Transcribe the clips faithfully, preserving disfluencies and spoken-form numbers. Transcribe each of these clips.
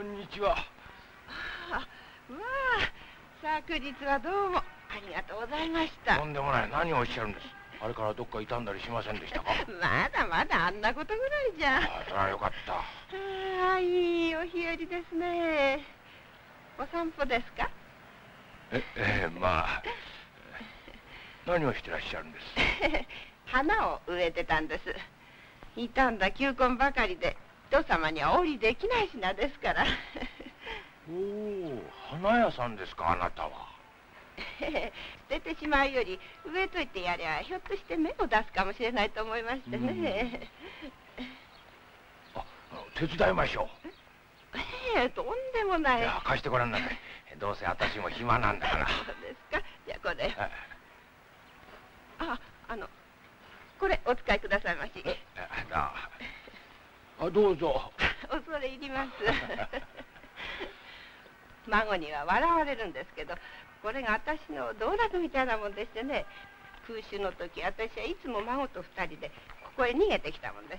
こんにちは。ああ、まあ、昨日はどうもありがとうございました。とんでもない。何をおっしゃるんです。あれからどっか傷んだりしませんでしたか？まだまだあんなことぐらいじゃ。ああ、それはよかった。ああ、いいお日和ですね。お散歩ですか？え、えー、まあ。何をしてらっしゃるんです？花を植えてたんです。傷んだ球根ばかりで人様にはお売りできない品ですからおお、花屋さんですか、あなたは。捨ててしまうより植えといてやりゃひょっとして芽を出すかもしれないと思いましてね。あ、手伝いましょう。ええー、とんでもない。いや、貸してごらんなさい。どうせ私も暇なんだから。そうですか。じゃあこれ、はい、あ、あのこれお使いくださいまし。ああ、どうぞ。恐れ入ります。孫には笑われるんですけど、これが私の道楽みたいなもんでしてね。空襲の時、私はいつも孫と二人でここへ逃げてきたもんです。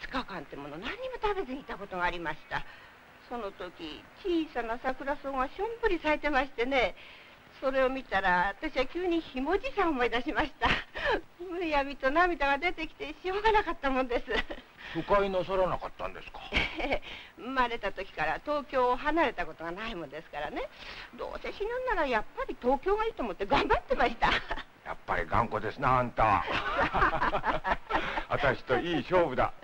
ふつかかんってもの、何も食べずにいたことがありました。その時、小さな桜草がしょんぼり咲いてましてね、それを見たら私は急にひもじいさんを思い出しました。むやみと涙が出てきてしょうがなかったもんです。不快なさらなかったんですか？生まれた時から東京を離れたことがないもんですからね。どうせ死ぬんならやっぱり東京がいいと思って頑張ってました。やっぱり頑固ですな、あんた。私といい勝負だ。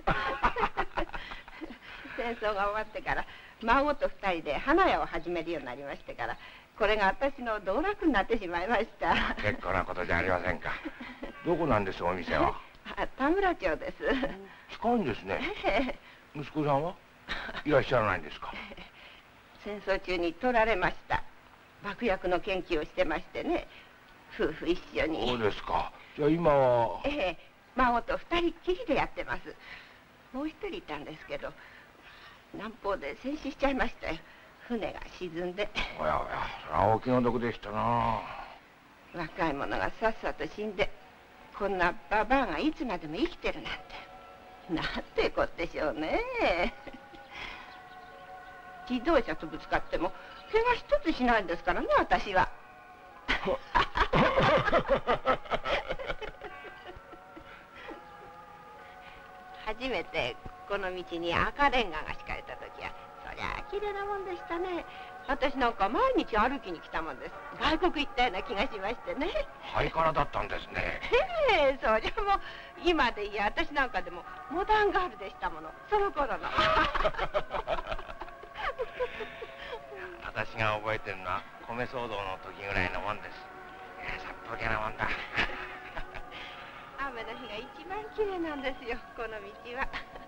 戦争が終わってから孫と二人で花屋を始めるようになりましてから、これが私の道楽になってしまいました。結構なことじゃありませんか。どこなんです、お店は？田村町です。近いんですね。息子さんはいらっしゃらないんですか？戦争中に取られました。爆薬の研究をしてましてね、夫婦一緒に。そうですか。じゃあ今は？ええ、孫と二人っきりでやってます。もう一人いたんですけど、南方で戦死しちゃいましたよ。船が沈んで。おやおや、それはお気の毒でしたな。若い者がさっさと死んで、こんなババアがいつまでも生きてるなんて、なんてこってしょうね。自動車とぶつかっても怪我一つしないんですからね、私は。初めてこの道に赤レンガが敷かれた時は、そりゃ綺麗なもんでしたね。私なんか毎日歩きに来たもんです。外国行ったような気がしましてね。ハイカラだったんですね。ええ、そりゃもう今でいや、私なんかでもモダンガールでしたもの、その頃の。私が覚えてるのは米騒動の時ぐらいのもんです。いや、さっぽけなもんだ。雨の日が一番綺麗なんですよ、この道は。